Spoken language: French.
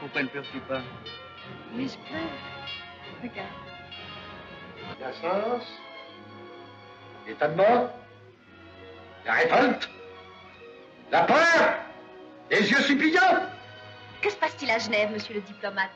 faut pas ne pleure plus pas. Mais je pleure. Regarde. La science, l'état de mort, la révolte, la peur, les yeux suppliants. Que se passe-t-il à Genève, monsieur le diplomate?